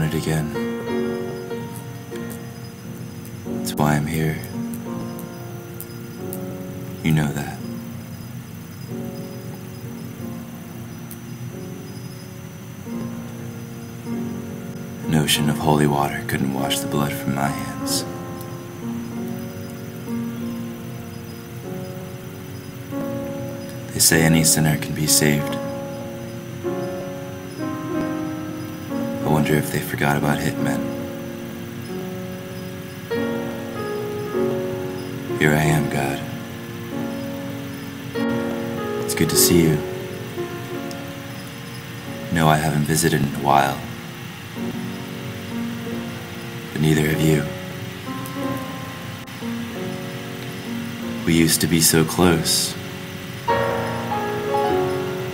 done it again. It's why I'm here. You know that. The notion of holy water couldn't wash the blood from my hands. They say any sinner can be saved. I wonder if they forgot about hitmen. Here I am, God. It's good to see you. No, I haven't visited in a while. But neither have you. We used to be so close.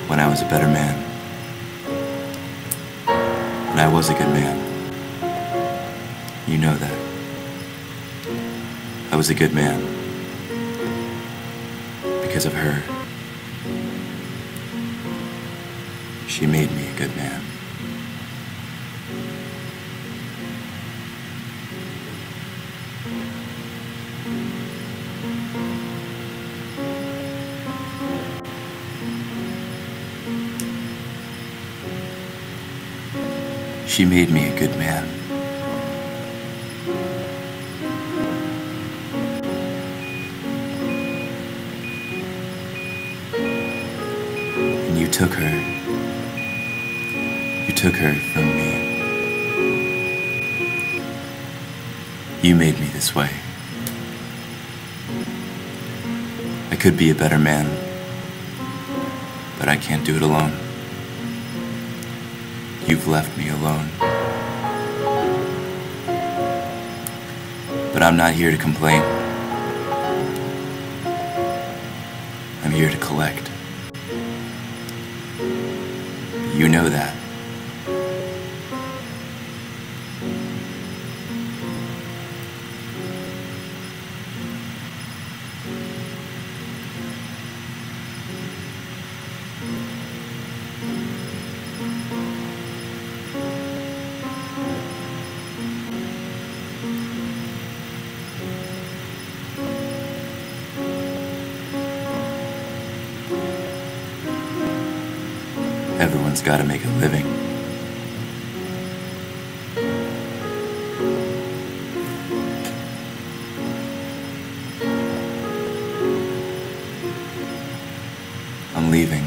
When I was a better man. When I was a good man. You know that. I was a good man. Because of her. She made me a good man. She made me a good man. And you took her. You took her from me. You made me this way. I could be a better man, but I can't do it alone. You've left me alone. But I'm not here to complain. I'm here to collect. You know that. Everyone's got to make a living. I'm leaving.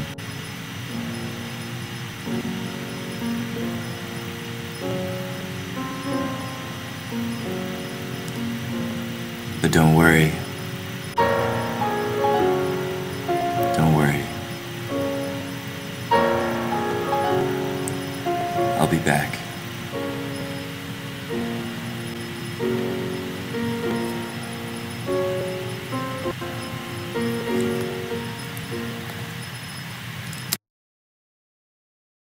But don't worry. I'll be back.